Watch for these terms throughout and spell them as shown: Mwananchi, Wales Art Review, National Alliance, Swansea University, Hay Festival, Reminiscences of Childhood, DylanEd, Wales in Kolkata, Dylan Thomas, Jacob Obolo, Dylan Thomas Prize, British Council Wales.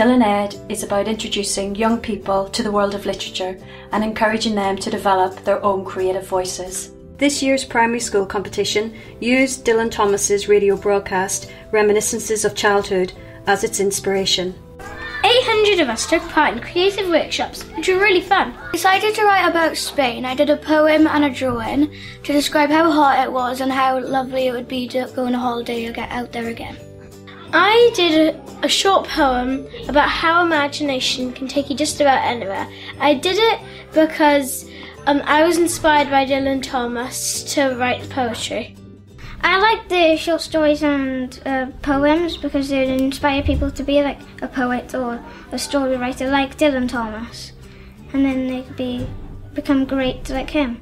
Dylan Ed is about introducing young people to the world of literature and encouraging them to develop their own creative voices. This year's primary school competition used Dylan Thomas's radio broadcast, Reminiscences of Childhood, as its inspiration. 800 of us took part in creative workshops, which were really fun. I decided to write about Spain. I did a poem and a drawing to describe how hot it was and how lovely it would be to go on a holiday or get out there again. I did a short poem about how imagination can take you just about anywhere. I did it because I was inspired by Dylan Thomas to write poetry. I like the short stories and poems because they inspire people to be like a poet or a story writer like Dylan Thomas, and then they could become great like him.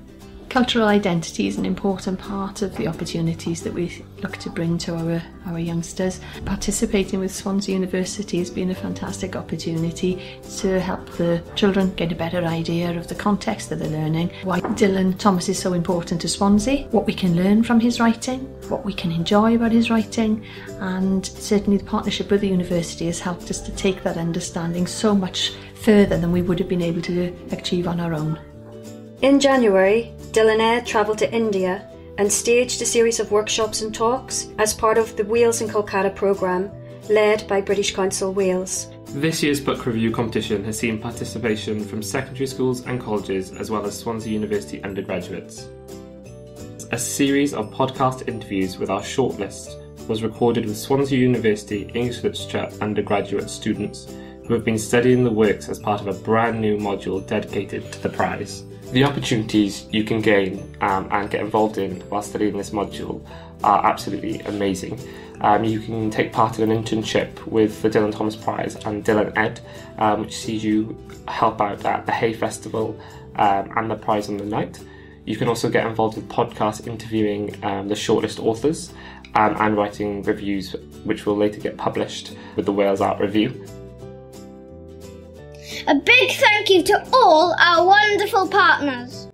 Cultural identity is an important part of the opportunities that we look to bring to our youngsters. Participating with Swansea University has been a fantastic opportunity to help the children get a better idea of the context that they're learning, why Dylan Thomas is so important to Swansea, what we can learn from his writing, what we can enjoy about his writing, and certainly the partnership with the university has helped us to take that understanding so much further than we would have been able to achieve on our own. In January, Dylan Eyre travelled to India and staged a series of workshops and talks as part of the Wales in Kolkata programme, led by British Council Wales. This year's book review competition has seen participation from secondary schools and colleges, as well as Swansea University undergraduates. A series of podcast interviews with our shortlist was recorded with Swansea University English Literature undergraduate students who have been studying the works as part of a brand new module dedicated to the prize. The opportunities you can gain and get involved in while studying this module are absolutely amazing. You can take part in an internship with the Dylan Thomas Prize and Dylan Ed, which sees you help out at the Hay Festival and the prize on the night. You can also get involved with podcasts interviewing the shortlist authors and writing reviews, which will later get published with the Wales Art Review. A big thank you to all our wonderful partners.